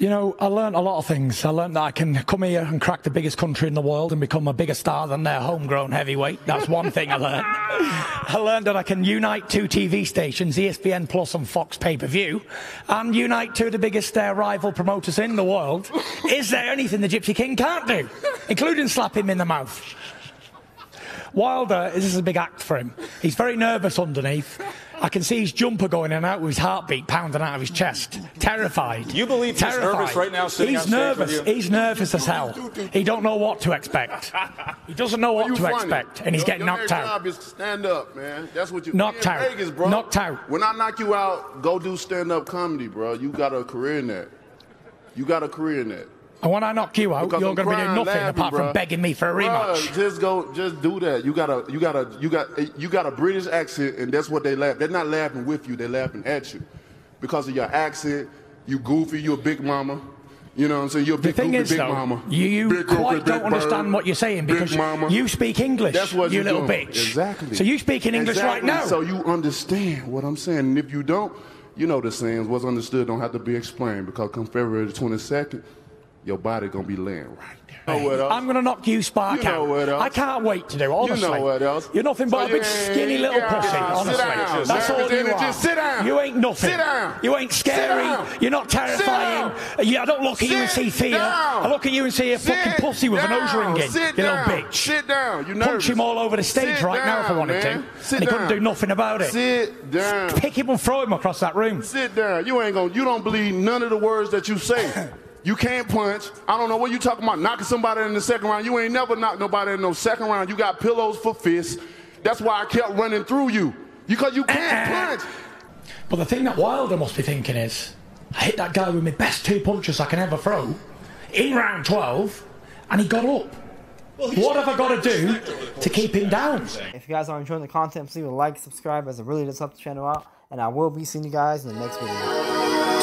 You know, I learned a lot of things. I learned that I can come here and crack the biggest country in the world and become a bigger star than their homegrown heavyweight. That's one thing I learned. I learned that I can unite two TV stations, ESPN Plus and Fox Pay-Per-View, and unite two of the biggest rival promoters in the world. Is there anything the Gypsy King can't do, including slap him in the mouth? Wilder, this is a big act for him. He's very nervous underneath. I can see his jumper going in and out with his heartbeat pounding out of his chest. Terrified. You believe he's nervous right now? He's nervous. He's nervous as hell. He don't know what to expect. He doesn't know what to expect, and he's getting knocked out. Your job is to stand up, man. That's what you knocked out. Vegas, bro. Knocked out. When I knock you out, go do stand-up comedy, bro. You got a career in that. You got a career in that. And when I knock you out, because you're going to be doing nothing apart from begging me for a rematch. Just do that. You got a British accent, and that's what they laugh. They're not laughing with you; they're laughing at you, because of your accent. You goofy. You a big mama. You know what I'm saying? You're a big goofy, big mama. You quite don't understand what you're saying because you speak English. That's what you little bitch. Exactly. So you speak in English right now. So you understand what I'm saying, and if you don't, you know the sayings: "What's understood don't have to be explained." Because come February 22nd. Your body gonna be laying right there. You know what else? I'm gonna knock you, Spark, out. What else? I can't wait to do it, honestly. You know what else? You're nothing but a big skinny little pussy, honestly. That's all you are. Just sit down. You ain't nothing. Sit down. You ain't scary. You're not terrifying. I don't look at you and see fear. I look at you and see a fucking pussy with an nose ring in. You little bitch. Sit down. You nervous. Punch him all over the stage right now if I wanted to. And he couldn't do nothing about it. Sit down. Pick him and throw him across that room. Sit down. You don't believe none of the words that you say. You can't punch. I don't know what you talking about. Knocking somebody in the second round. You ain't never knocked nobody in no second round. You got pillows for fists. That's why I kept running through you. Because you can't punch. But the thing that Wilder must be thinking is, I hit that guy with my best two punches I can ever throw in round 12, and he got up. Well, what have I got to do to keep him down? If you guys are enjoying the content, please leave a like, subscribe, as it really does help the channel out. And I will be seeing you guys in the next video.